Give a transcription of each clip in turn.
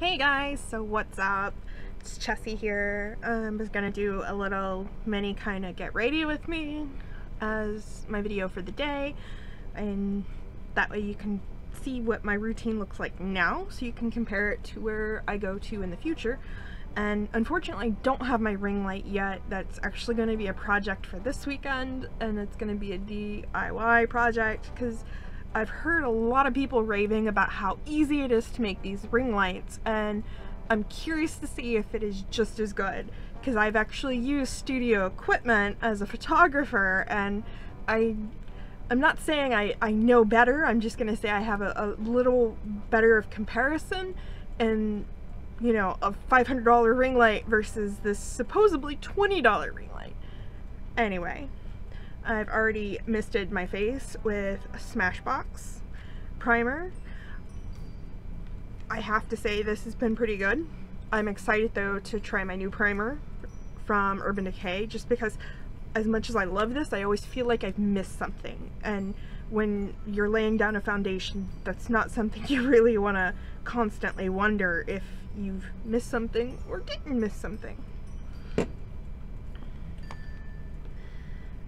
Hey guys, so what's up? It's Chessie here. I'm just gonna do a little mini kind of get ready with me as my video for the day, and that way you can see what my routine looks like now so you can compare it to where I go to in the future. And unfortunately I don't have my ring light yet. That's actually going to be a project for this weekend, and it's going to be a DIY project because I've heard a lot of people raving about how easy it is to make these ring lights, and I'm curious to see if it is just as good, because I've actually used studio equipment as a photographer, and I'm not saying I know better. I'm just going to say I have a little better of comparison, and you know, a $500 ring light versus this supposedly $20 ring light. Anyway, I've already misted my face with a Smashbox primer. I have to say this has been pretty good. I'm excited though to try my new primer from Urban Decay, just because as much as I love this, I always feel like I've missed something, and when you're laying down a foundation, that's not something you really want to constantly wonder if you've missed something or didn't miss something.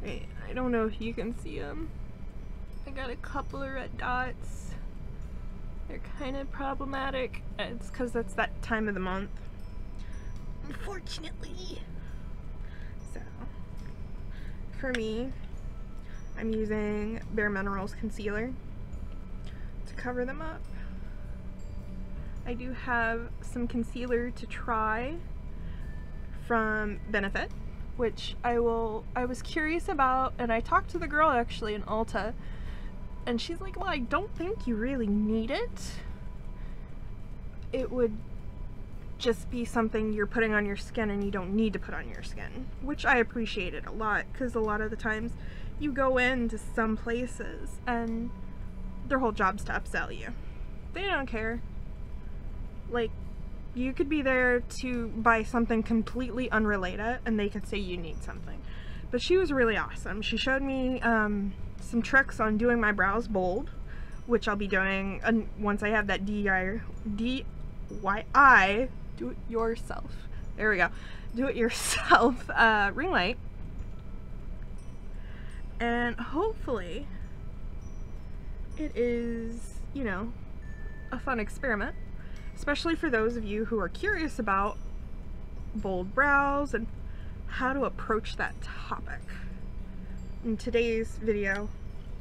Wait, I don't know if you can see them. I got a couple of red dots. They're kind of problematic. It's because that's that time of the month, unfortunately. So for me, I'm using Bare Minerals concealer to cover them up. I do have some concealer to try from Benefit, which I was curious about, and I talked to the girl actually in Ulta, and she's like, well, I don't think you really need it. It would just be something you're putting on your skin and you don't need to put on your skin, which I appreciated a lot, because a lot of the times you go into some places and their whole job's to upsell you. They don't care. Like, you could be there to buy something completely unrelated and they could say you need something. But she was really awesome. She showed me some tricks on doing my brows bold, which I'll be doing once I have that DIY do it yourself, there we go, do it yourself ring light, and hopefully it is, you know, a fun experiment, especially for those of you who are curious about bold brows and how to approach that topic. In today's video,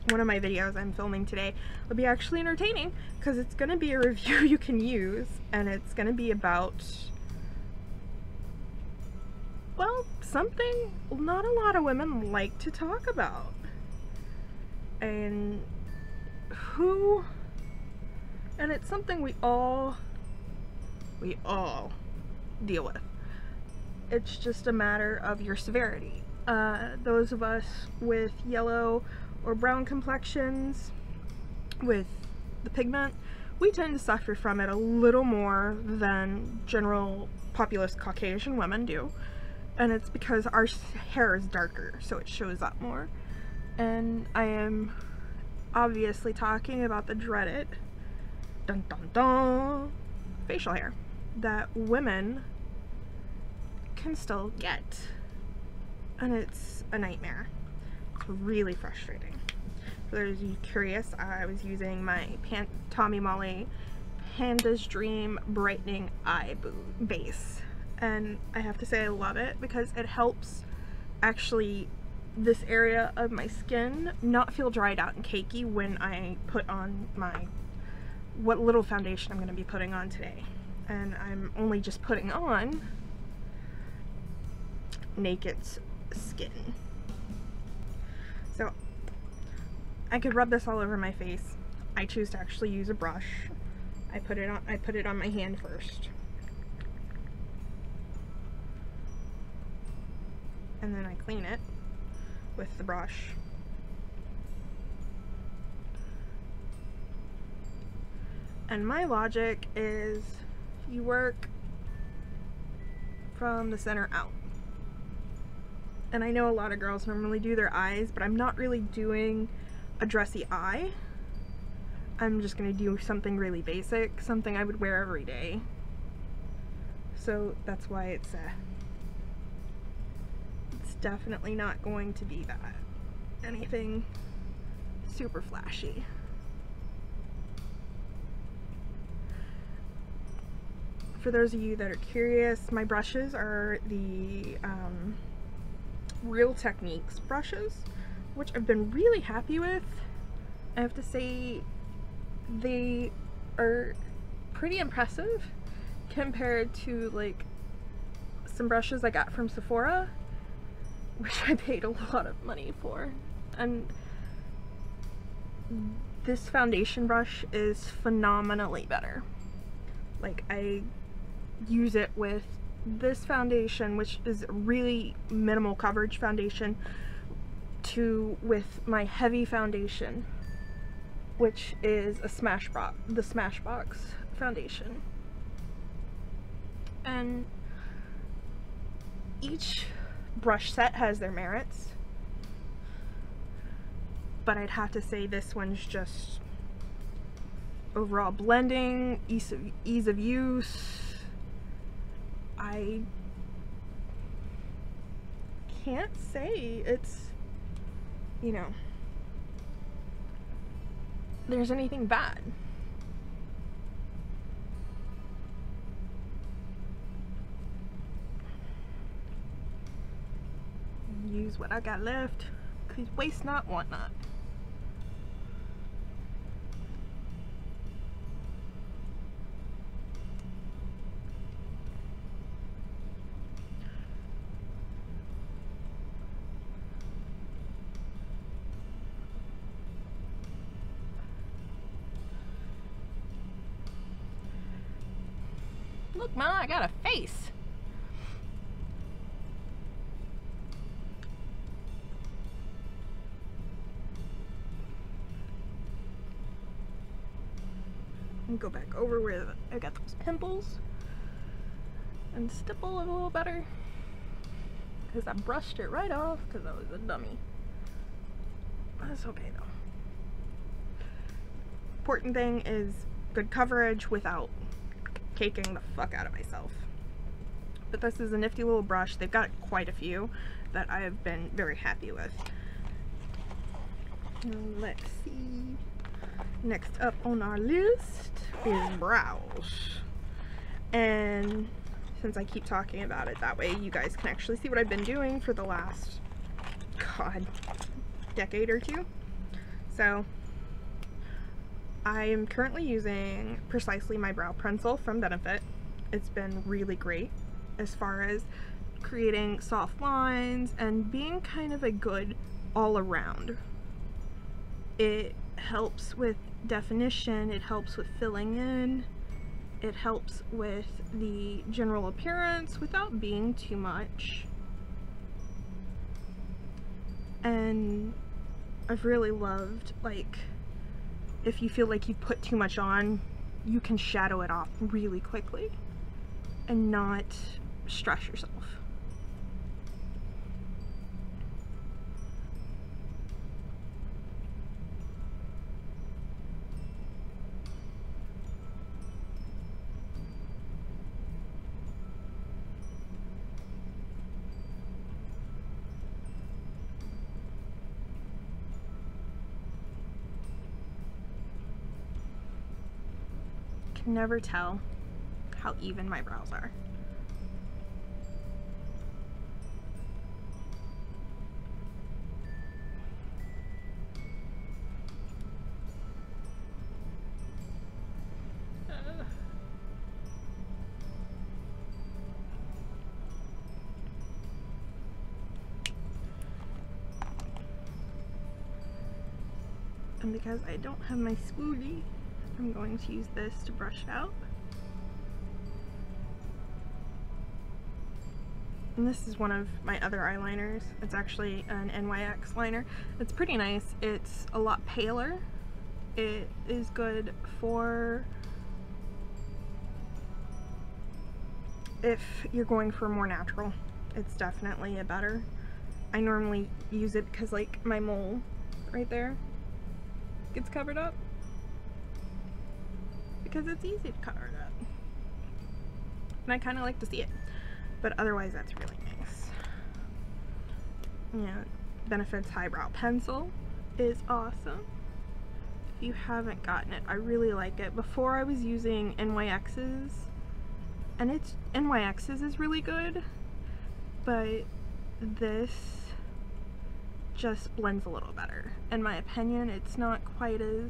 one of my videos I'm filming today, will be actually entertaining because it's going to be a review you can use, and it's going to be about, well, something not a lot of women like to talk about, and it's something we all deal with. It's just a matter of your severity. Those of us with yellow or brown complexions with the pigment, we tend to suffer from it a little more than general populace Caucasian women do, and it's because our hair is darker, so it shows up more. And I am obviously talking about the dreaded dun dun dun facial hair that women can still get, and it's a nightmare. Really frustrating. For those of you curious, I was using my Tommy Molly Panda's Dream Brightening Eye Base, and I have to say I love it because it helps actually this area of my skin not feel dried out and cakey when I put on my what little foundation I'm going to be putting on today. And I'm only just putting on Naked's Skin. So I could rub this all over my face. I choose to actually use a brush. I put it on my hand first, and then I clean it with the brush. And my logic is you work from the center out. And I know a lot of girls normally do their eyes, but I'm not really doing a dressy eye. I'm just going to do something really basic, something I would wear every day, so that's why it's definitely not going to be that anything super flashy. For those of you that are curious, my brushes are the Real Techniques brushes, which I've been really happy with. I have to say they are pretty impressive compared to like some brushes I got from Sephora, which I paid a lot of money for. And this foundation brush is phenomenally better. Like, I use it with this foundation, which is really minimal coverage foundation, to with my heavy foundation, which is a Smashbox, the Smashbox foundation. And each brush set has their merits, but I'd have to say this one's just overall blending, ease of use. I can't say it's, you know, there's anything bad. Use what I got left, 'cause waste not, want not. Look, Ma, I got a face. And go back over where I got those pimples and stipple it a little better, because I brushed it right off because I was a dummy. That's okay though. Important thing is good coverage without caking the fuck out of myself. But this is a nifty little brush. They've got quite a few that I have been very happy with. Let's see. Next up on our list is brows. And since I keep talking about it, that way you guys can actually see what I've been doing for the last, god, decade or two. So I am currently using precisely my brow pencil from Benefit. It's been really great as far as creating soft lines and being kind of a good all around. It helps with definition, it helps with filling in, it helps with the general appearance without being too much. And I've really loved, like, if you feel like you put too much on, you can shadow it off really quickly and not stress yourself. Never tell how even my brows are. And because I don't have my spoolie, I'm going to use this to brush out. And this is one of my other eyeliners. It's actually an NYX liner. It's pretty nice. It's a lot paler. It is good for if you're going for more natural. It's definitely a better. I normally use it because, like, my mole right there gets covered up, because it's easy to cover it up. and I kind of like to see it. But otherwise, that's really nice. And Benefit's Highbrow Pencil is awesome. If you haven't gotten it, I really like it. Before I was using NYX's, and it's NYX's is really good, but this just blends a little better. In my opinion, it's not quite as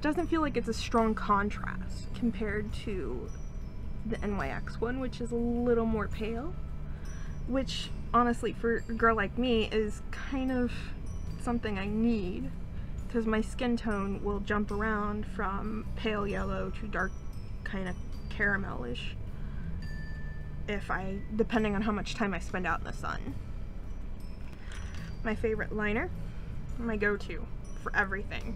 doesn't feel like it's a strong contrast compared to the NYX one, which is a little more pale, which honestly for a girl like me is kind of something I need, because my skin tone will jump around from pale yellow to dark kind of caramelish if I, depending on how much time I spend out in the sun. My favorite liner, my go-to for everything,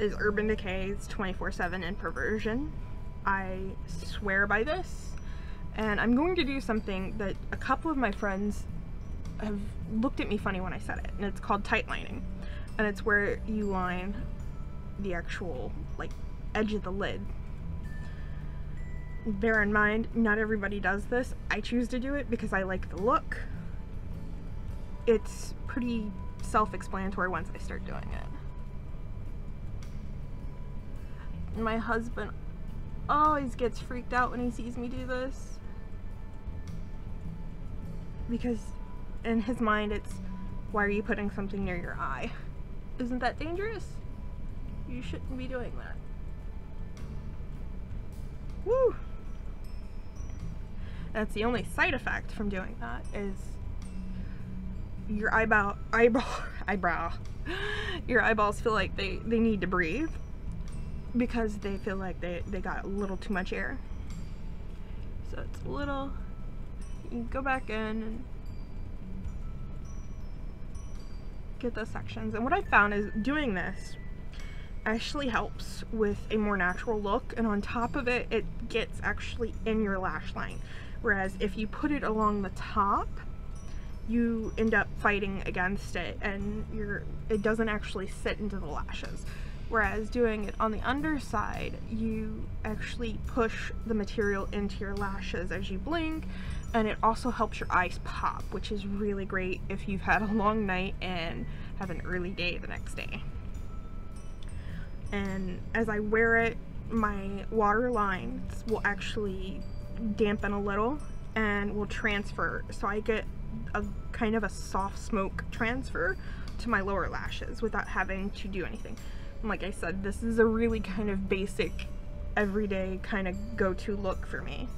is Urban Decay's 24/7 and Perversion. I swear by this, and I'm going to do something that a couple of my friends have looked at me funny when I said it, and it's called tight lining, and it's where you line the actual like edge of the lid. Bear in mind, not everybody does this. I choose to do it because I like the look. It's pretty self-explanatory once I start doing it. My husband always gets freaked out when he sees me do this, because in his mind it's, why are you putting something near your eye? Isn't that dangerous? You shouldn't be doing that. Woo! That's the only side effect from doing that, is your eyeballs feel like they need to breathe, because they feel like they got a little too much air. So it's a little, you go back in and get those sections. And what I found is doing this actually helps with a more natural look, and on top of it, it gets actually in your lash line, whereas if you put it along the top, you end up fighting against it and it doesn't actually sit into the lashes, whereas doing it on the underside, you actually push the material into your lashes as you blink, and it also helps your eyes pop, which is really great if you've had a long night and have an early day the next day. And as I wear it, my water lines will actually dampen a little and will transfer, so I get a kind of a soft smoke transfer to my lower lashes without having to do anything. And like I said, this is a really kind of basic, everyday kind of go-to look for me.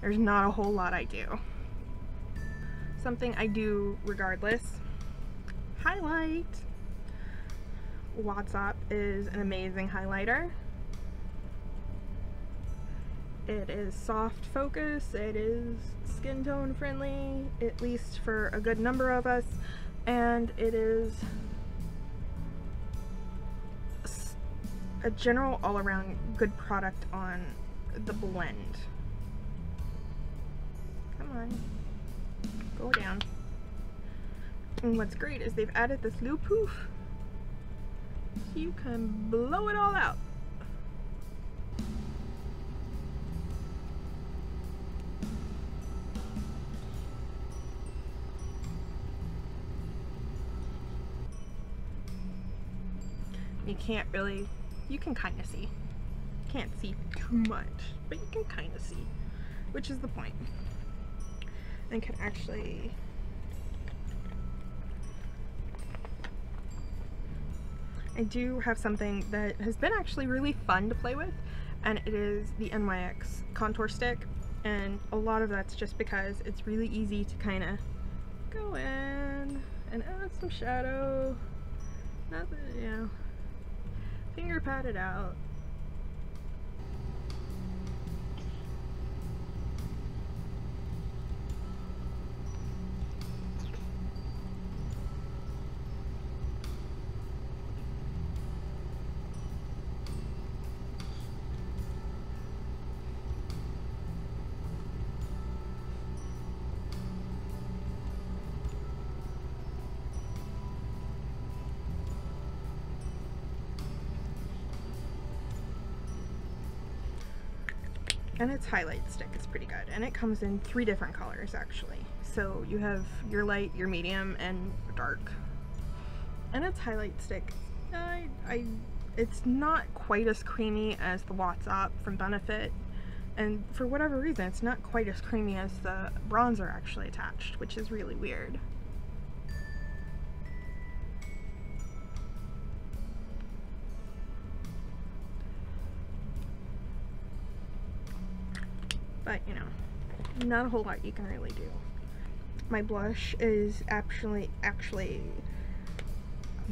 There's not a whole lot I do. Something I do regardless, highlight. WhatsApp is an amazing highlighter. It is soft focus, it is skin tone friendly, at least for a good number of us, and it is a general all-around good product on the blend. Come on, go down. And what's great is they've added this loop poof. You can blow it all out. You can't really, you can kind of see. Can't see too much, but you can kind of see, which is the point. And can actually I do have something that has been actually really fun to play with, and it is the NYX contour stick, and a lot of that's just because it's really easy to kind of go in and add some shadow, nothing, you know, finger pat it out. And its highlight stick is pretty good, and it comes in 3 different colors actually. So you have your light, your medium, and dark. And its highlight stick, it's not quite as creamy as the WhatsApp from Benefit, and for whatever reason it's not quite as creamy as the bronzer actually attached, which is really weird. But, you know, not a whole lot you can really do. My blush is actually, I'm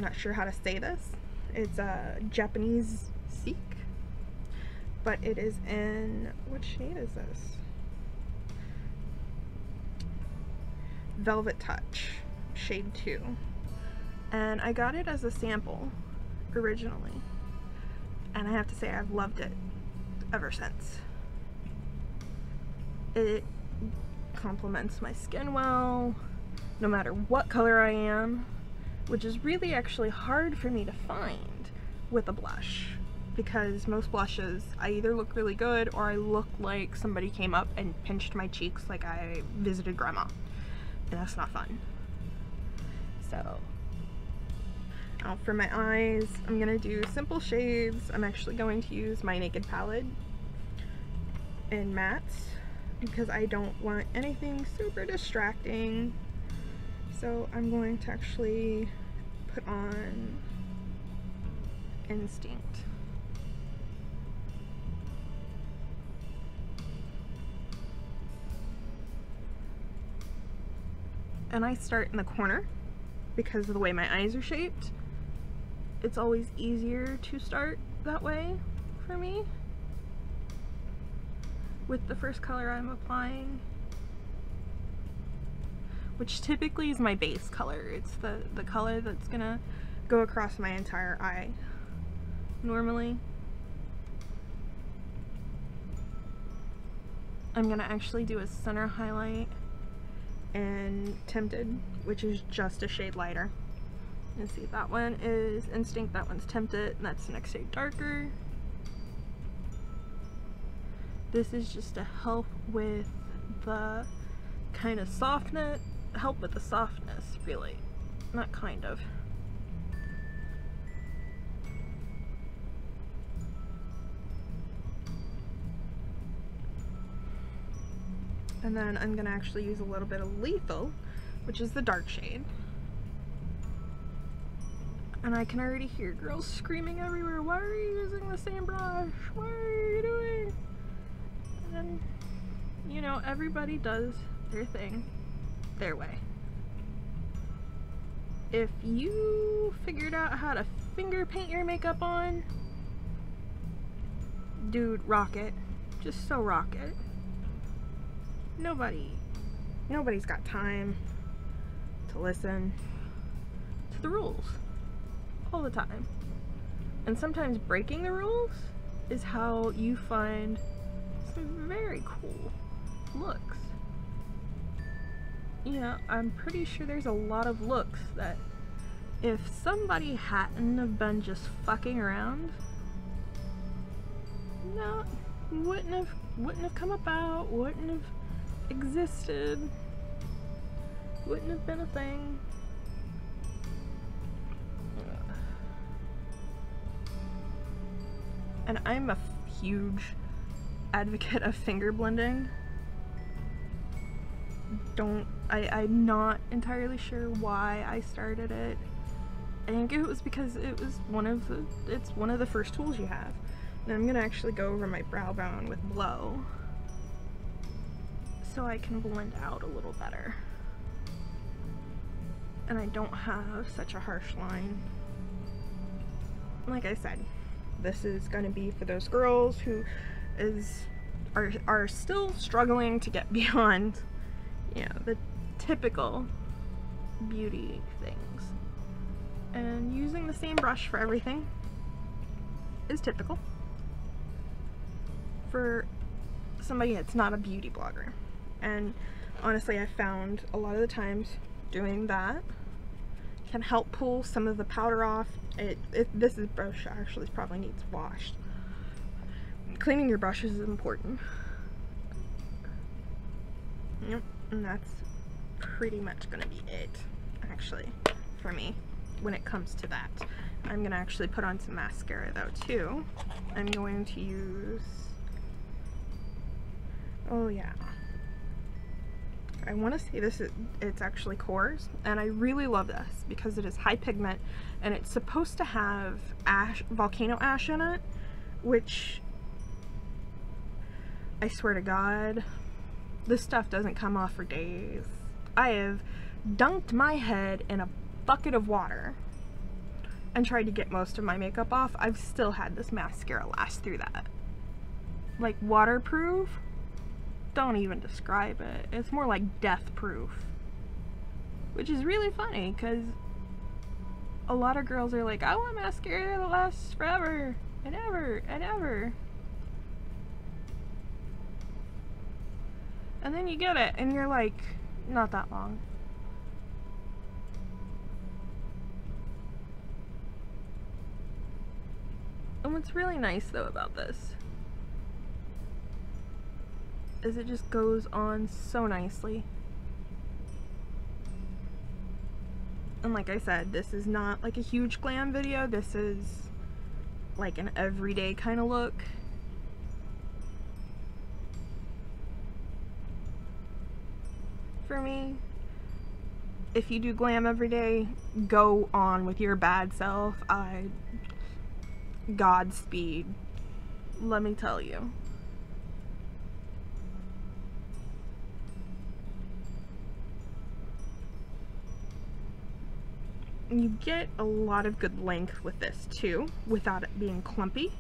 not sure how to say this. It's a Japanese Seek, but it is in, what shade is this? Velvet Touch, shade 2. And I got it as a sample originally, and I have to say I've loved it ever since. It complements my skin well, no matter what color I am, which is really actually hard for me to find with a blush, because most blushes I either look really good or I look like somebody came up and pinched my cheeks like I visited grandma, and that's not fun. So for my eyes, I'm gonna do simple shades. I'm actually going to use my Naked Palette in mattes, because I don't want anything super distracting. So I'm going to actually put on Instinct. And I start in the corner because of the way my eyes are shaped. It's always easier to start that way for me with the first color I'm applying, which typically is my base color. It's the color that's gonna go across my entire eye normally. I'm gonna actually do a center highlight in Tempted, which is just a shade lighter. You can see that one is Instinct, that one's Tempted, and that's the next shade darker. This is just to help with the kind of softness, help with the softness, really. Not kind of. And then I'm gonna actually use a little bit of Lethal, which is the dark shade. And I can already hear girls screaming everywhere, why are you using the same brush? What are you doing? And, you know, everybody does their thing their way. If you figured out how to finger paint your makeup on, dude, rock it. Just so rock it. Nobody's got time to listen to the rules all the time. And sometimes breaking the rules is how you find some very cool looks. You know, I'm pretty sure there's a lot of looks that if somebody hadn't have been just fucking around, no, wouldn't have come about, wouldn't have existed, wouldn't have been a thing. And I'm a huge advocate of finger blending. I'm not entirely sure why I started it. I think it was because it was one of the first tools you have. And I'm gonna actually go over my brow bone with Blow so I can blend out a little better and I don't have such a harsh line. Like I said, this is gonna be for those girls who are still struggling to get beyond, you know, the typical beauty things. And using the same brush for everything is typical for somebody that's not a beauty blogger. And honestly, I found a lot of the times doing that can help pull some of the powder off. This is brush actually probably needs washed. Cleaning your brushes is important, Yep, and that's pretty much gonna be it, actually, for me when it comes to that. I'm gonna actually put on some mascara though too. I'm going to use, oh yeah, I want to say this is, it's actually Core's, and I really love this because it is high pigment and it's supposed to have ash, volcano ash in it, which I swear to God, this stuff doesn't come off for days. I have dunked my head in a bucket of water and tried to get most of my makeup off. I've still had this mascara last through that. Like waterproof? Don't even describe it. It's more like death proof. Which is really funny because a lot of girls are like, I want mascara that lasts forever and ever and ever. And then you get it and you're like, not that long. And what's really nice though about this is it just goes on so nicely. And like I said, this is not like a huge glam video. This is like an everyday kind of look. For me, if you do glam every day, go on with your bad self. Godspeed, let me tell you. You get a lot of good length with this too, without it being clumpy,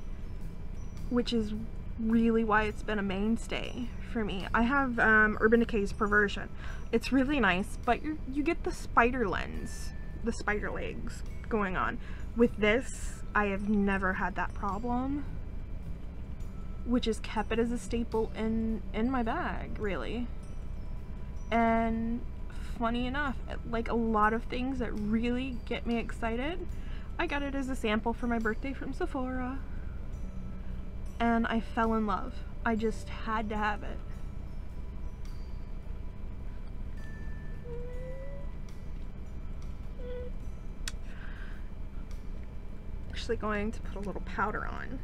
which is really why it's been a mainstay for me. I have Urban Decay's Perversion. It's really nice, but you get the spider lens, the spider legs going on. With this, I have never had that problem, which has kept it as a staple in my bag, really. And funny enough, like a lot of things that really get me excited, I got it as a sample for my birthday from Sephora. And I fell in love. I just had to have it. Actually going to put a little powder on,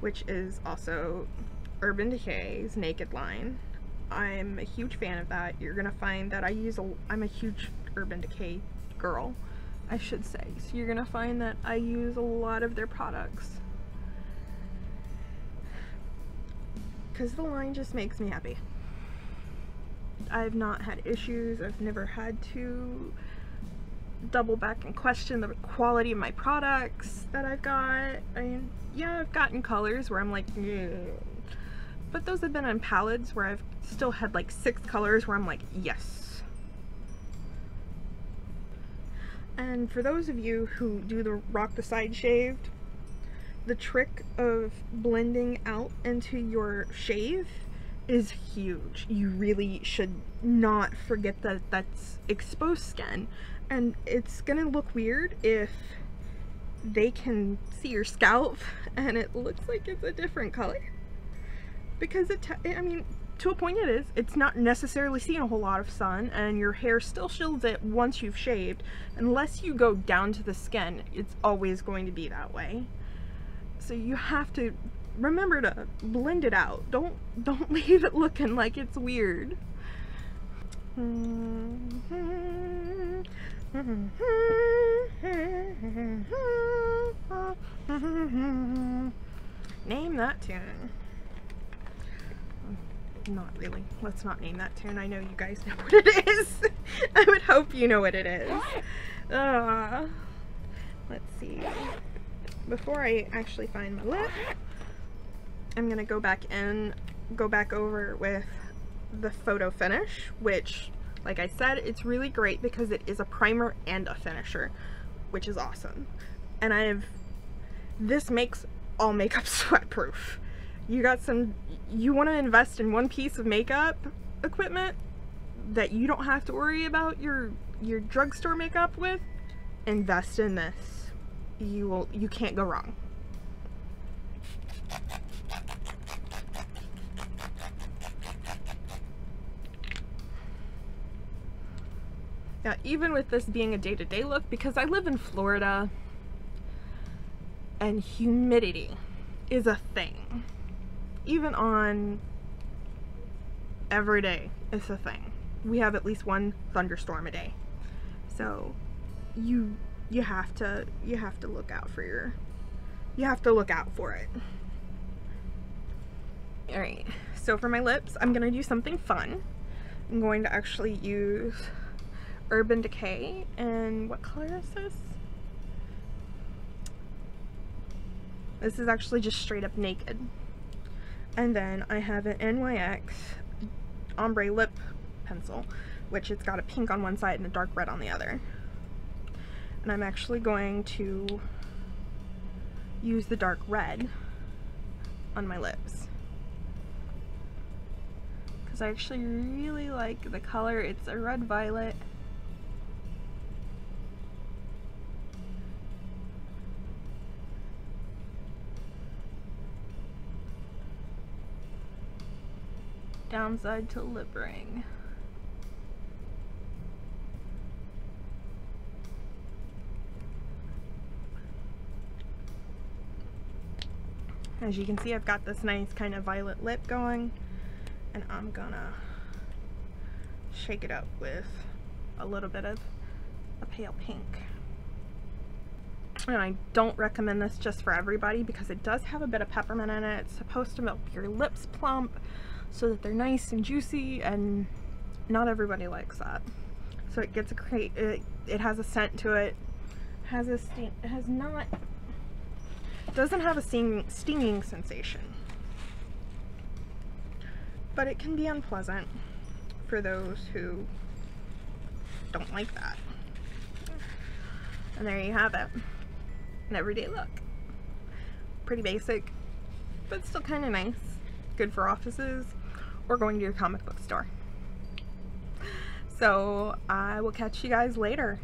which is also Urban Decay's Naked line. I'm a huge fan of that. You're gonna find that I'm a huge Urban Decay girl, I should say. So you're gonna find that I use a lot of their products, because the line just makes me happy. I've not had issues. I've never had to double back and question the quality of my products that I've got. I mean, yeah, I've gotten colors where I'm like, yeah. But those have been on palettes where I've still had like 6 colors where I'm like, yes. And for those of you who do the rock the side shaved, the trick of blending out into your shave is huge. You really should not forget that that's exposed skin, and it's gonna look weird if they can see your scalp and it looks like it's a different color, because I mean, to a point it is. It's not necessarily seeing a whole lot of sun, and your hair still shields it once you've shaved. Unless you go down to the skin, it's always going to be that way. So you have to remember to blend it out. Don't leave it looking like it's weird. Name that tune. Not really. Let's not name that tune. I know you guys know what it is. I would hope you know what it is. Let's see. Before I actually find my lip, I'm gonna go back over with the photo finish, which, like I said, it's really great because it is a primer and a finisher, which is awesome. And this makes all makeup sweat proof. You want to invest in one piece of makeup equipment that you don't have to worry about your drugstore makeup with, invest in this. You can't go wrong. out, even with this being a day-to-day look, because I live in Florida and humidity is a thing. Even on every day, it's a thing. We have at least one thunderstorm a day, so you have to look out for your, you have to look out for it. All right, so for my lips, I'm gonna do something fun. I'm going to actually use Urban Decay, and what color is this? This is actually just straight up Naked. And then I have an NYX Ombre Lip Pencil, which it's got a pink on one side and a dark red on the other. And I'm actually going to use the dark red on my lips, because I actually really like the color. It's a red violet. Downside to lip ring. As you can see, I've got this nice kind of violet lip going, and I'm gonna shake it up with a little bit of a pale pink. And I don't recommend this just for everybody, because it does have a bit of peppermint in it. It's supposed to make your lips plump so that they're nice and juicy, and not everybody likes that. So it gets a it has a scent to it. Doesn't have a stinging sensation, but it can be unpleasant for those who don't like that. And there you have it, an everyday look. Pretty basic, but still kind of nice. Good for offices or going to your comic book store. So I will catch you guys later.